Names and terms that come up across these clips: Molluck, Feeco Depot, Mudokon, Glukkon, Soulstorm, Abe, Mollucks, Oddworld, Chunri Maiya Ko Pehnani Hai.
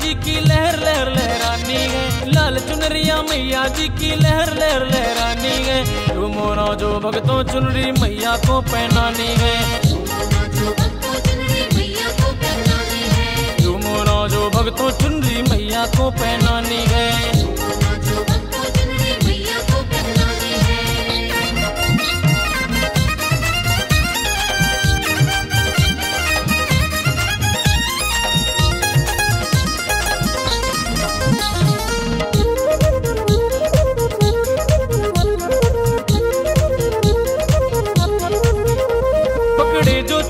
जी की लहर लहर लहरानी है, लाल चुनरिया मैया जी की लहर लहर लहरानी है। झूमो राजो भक्तों चुनरी मैया को पहनानी है, झूमो राजो भक्तों चुनरी मैया को पहनानी है।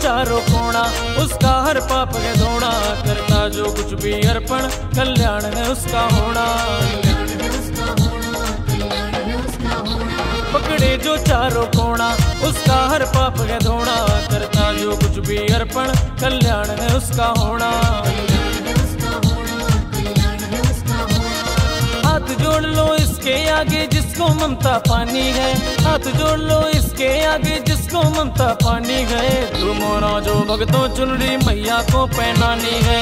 चारों कोणा उसका हर पाप है धोना, करता जो कुछ भी अर्पण कल्याण है उसका होना। पकड़े जो चारों कोणा उसका हर पाप है धोना, करता जो कुछ भी अर्पण कल्याण है उसका होना। हाथ जोड़ लो इसके आगे जिसको ममता पानी है, हाथ जोड़ लो इसके आगे जिसको ममता पानी है। झूमो राजो भक्तों चुनरी मैया को पहनानी है,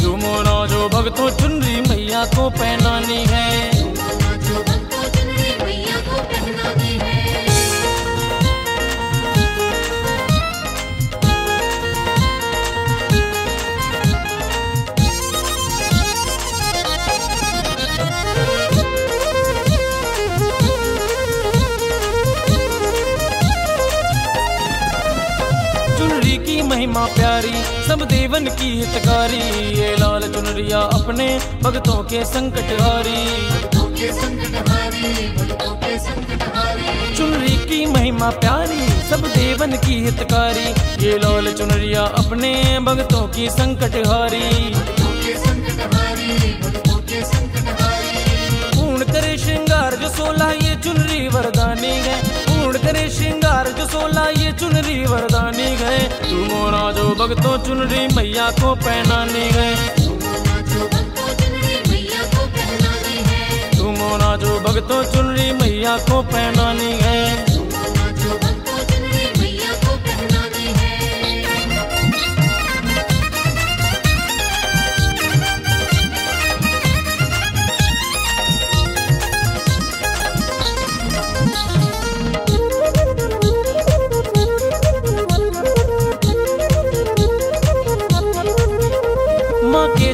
झूमो राजो भक्तों चुनरी मैया को पहनानी है। चुनरी की महिमा प्यारी सब देवन की हितकारी, ये लाल चुनरिया अपने भक्तों के संकट हारी। चुनरी की महिमा प्यारी सब देवन की हितकारी, ये लाल चुनरिया अपने भक्तों की संकट हारी। पूर्ण करे श्रृंगार जो सोला ये चुनरी वरदानी है, पूर्ण करे श्रृंगार जो सोला ये चुनरी वरदानी है। झूमो राजो भक्तों चुनरी मैया को पहनानी है, झूमो राजो भक्तों चुनरी मैया को पहनानी है।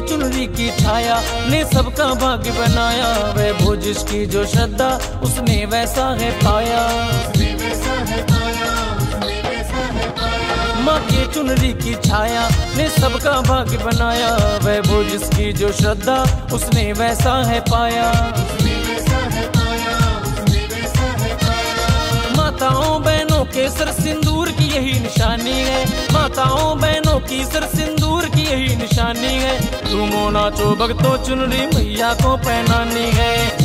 चुनरी की छाया ने सबका भाग्य बनाया, वह भोज की जो श्रद्धा उसने वैसा है पाया। माँ के चुनरी की छाया ने सबका भाग्य बनाया, वह भोज की जो श्रद्धा उसने वैसा है पाया। माताओं बहनों के सर सिंदूर की यही निशानी है, माताओं बहनों की सर सिंदूर की यही निशानी है। झूमो नाचो भक्तों चुनरी मैया को पहनानी है,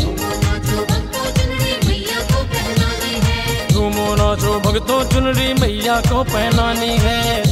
झूमो नाचो भक्तों चुनरी मैया को पहनानी है।